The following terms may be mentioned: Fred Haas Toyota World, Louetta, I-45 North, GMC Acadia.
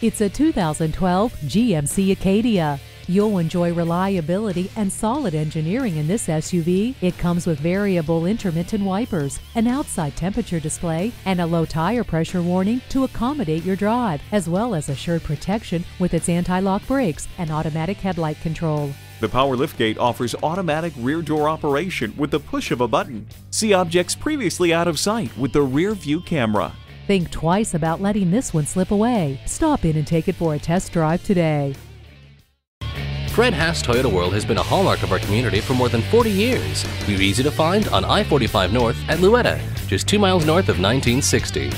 It's a 2012 GMC Acadia. You'll enjoy reliability and solid engineering in this SUV. It comes with variable intermittent wipers, an outside temperature display, and a low tire pressure warning to accommodate your drive, as well as assured protection with its anti-lock brakes and automatic headlight control. The power liftgate offers automatic rear door operation with the push of a button. See objects previously out of sight with the rear view camera. Think twice about letting this one slip away. Stop in and take it for a test drive today. Fred Haas Toyota World has been a hallmark of our community for more than 40 years. We're easy to find on I-45 North at Louetta, just 2 miles north of 1960.